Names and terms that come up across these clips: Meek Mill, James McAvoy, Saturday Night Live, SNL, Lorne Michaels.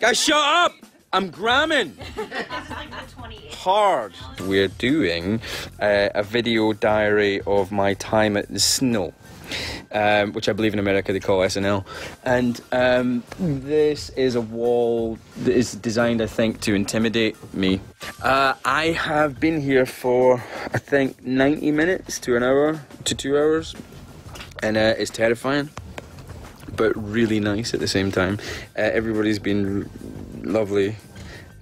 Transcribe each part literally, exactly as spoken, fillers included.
Guys, shut up! I'm gramming! Hard. We're doing uh, a video diary of my time at the S N L, um, which I believe in America they call S N L. And um, this is a wall that is designed, I think, to intimidate me. Uh, I have been here for, I think, ninety minutes to an hour, to two hours. And uh, it's terrifying, but really nice at the same time. Uh, everybody's been lovely.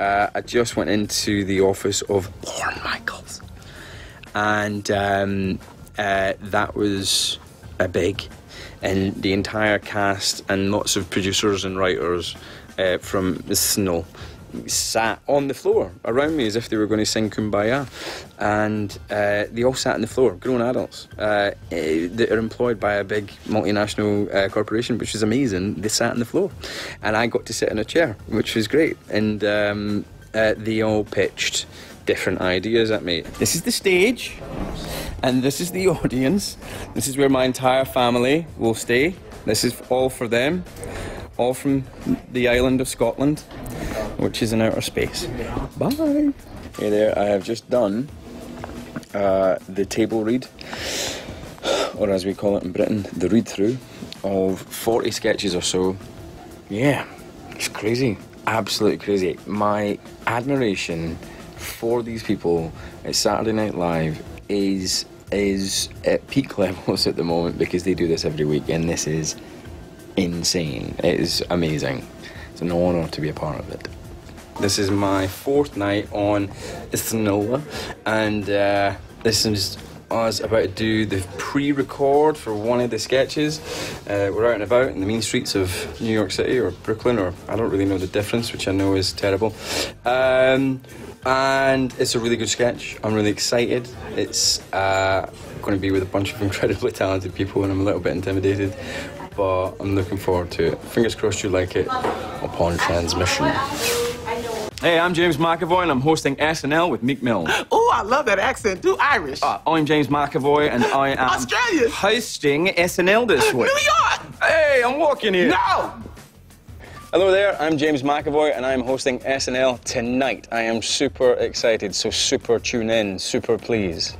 Uh, I just went into the office of Lorne Michaels, and um, uh, that was a big, and the entire cast and lots of producers and writers uh, from the S N L sat on the floor around me as if they were going to sing Kumbaya, and uh, they all sat on the floor, grown adults uh, that are employed by a big multinational uh, corporation, which is amazing. They sat on the floor and I got to sit in a chair, which was great, and um, uh, they all pitched different ideas at me. This is the stage and this is the audience. This is where my entire family will stay. This is all for them, all from the island of Scotland, which is in outer space. Bye! Hey there, I have just done uh, the table read, or as we call it in Britain, the read-through, of forty sketches or so. Yeah, it's crazy, absolutely crazy. My admiration for these people at Saturday Night Live is, is at peak levels at the moment, because they do this every week, and this is insane. It is amazing. It's an honour to be a part of it. This is my fourth night on S N L, and uh, this is us about to do the pre-record for one of the sketches. Uh, we're out and about in the mean streets of New York City or Brooklyn, or I don't really know the difference, which I know is terrible. Um, and it's a really good sketch. I'm really excited. It's uh, going to be with a bunch of incredibly talented people, and I'm a little bit intimidated, but I'm looking forward to it. Fingers crossed you like it upon transmission. Hey, I'm James McAvoy, and I'm hosting S N L with Meek Mill. Oh, I love that accent, too. Irish. Uh, I'm James McAvoy, and I am Australian. Hosting S N L this week. New York! Hey, I'm walking here. No! Hello there, I'm James McAvoy, and I'm hosting S N L tonight. I am super excited, so super tune in, super please.